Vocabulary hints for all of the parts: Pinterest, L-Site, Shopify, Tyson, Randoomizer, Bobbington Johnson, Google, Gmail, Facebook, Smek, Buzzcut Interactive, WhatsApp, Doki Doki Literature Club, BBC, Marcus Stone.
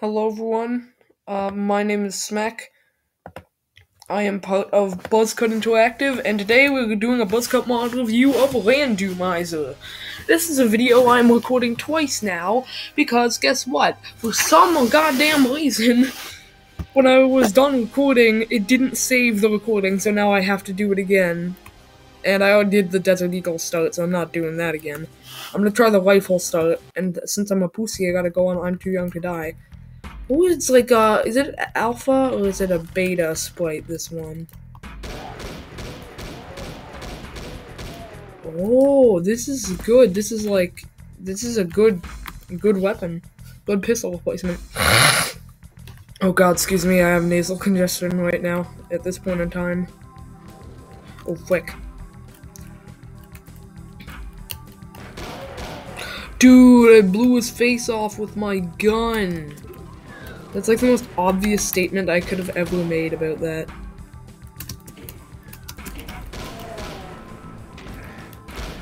Hello everyone, my name is Smek. I am part of Buzzcut Interactive, and today we're doing a Buzzcut mod review of Randoomizer. This is a video I'm recording twice now, because guess what? For some goddamn reason, when I was done recording, it didn't save the recording, so now I have to do it again. And I already did the Desert Eagle start, so I'm not doing that again. I'm gonna try the rifle start, and since I'm a pussy, I gotta go on I'm Too Young to Die. Ooh, it's like is it alpha or is it a beta sprite, this one? Oh, this is good. This is a good weapon. Good pistol replacement. Oh god, excuse me, I have nasal congestion right now, at this point in time. Oh, frick. Dude, I blew his face off with my gun. That's like the most obvious statement I could have ever made about that.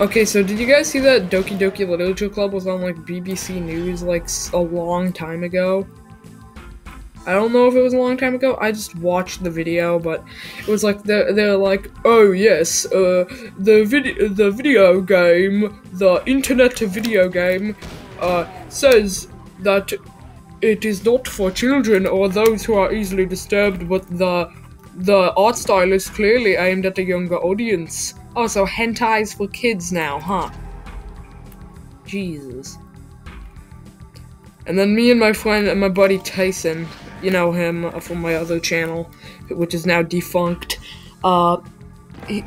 Okay, so did you guys see that Doki Doki Literature Club was on like BBC News like a long time ago? I don't know if it was a long time ago, I just watched the video, but it was like, they're like, oh yes, the video game, the internet video game, says that it is not for children or those who are easily disturbed, but the art style is clearly aimed at a younger audience. Oh, so hentai's for kids now, huh? Jesus. And then me and my friend and my buddy Tyson, you know him from my other channel, which is now defunct, he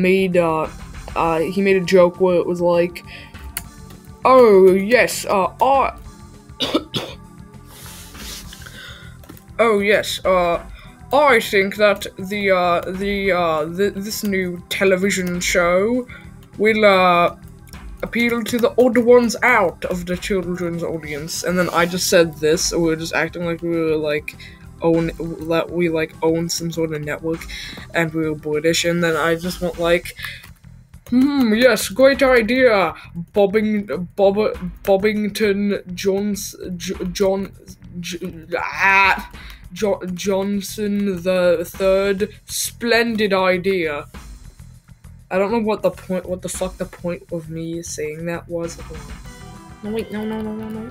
made a joke where it was like, oh, yes, art. Oh, yes, I think that this new television show will, appeal to the older ones out of the children's audience. And then I just said this, or we were just acting like we were, like, own some sort of network, and we were British, and then I just went, like, yes, great idea, Bobbington Johnson the Third, splendid idea. I don't know what the fuck the point of me saying that was. No, wait, no.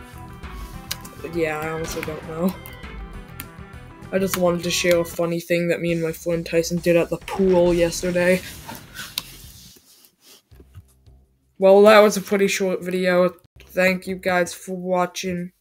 But yeah, I honestly don't know. I just wanted to share a funny thing that me and my friend Tyson did at the pool yesterday. Well, that was a pretty short video. Thank you guys for watching.